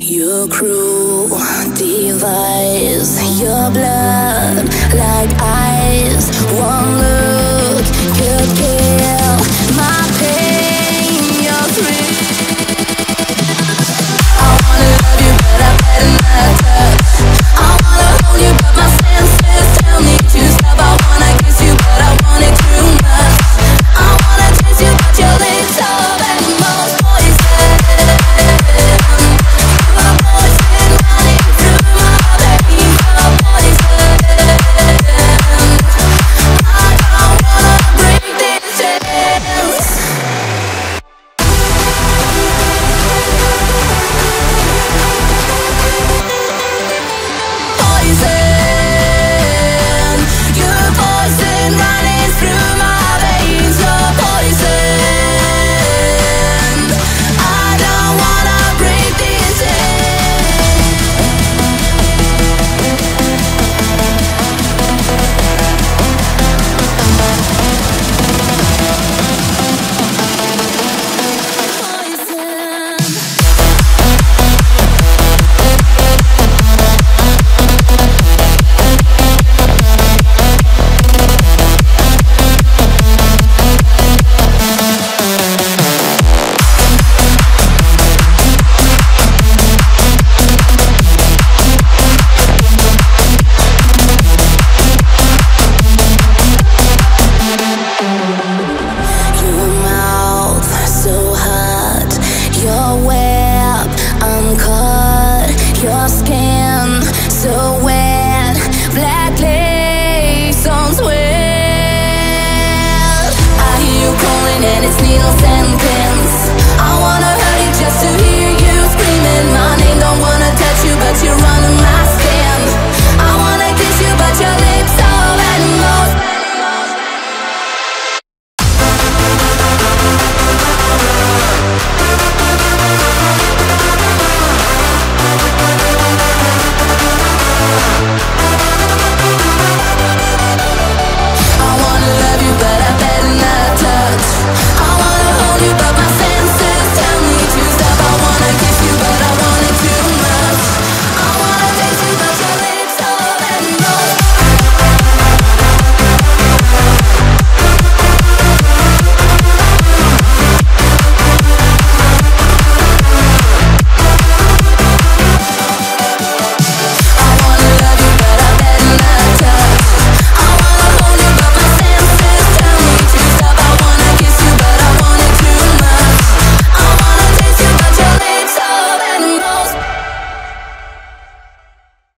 Your cruel device, your blood like ice. One look could kill my pain. You're free. I wanna love you, but I better not touch. I wanna hold you, but my senses tell me to stop. I wanna kiss you, but I want it too much. I wanna taste you, but your lips are venomous. It's needles.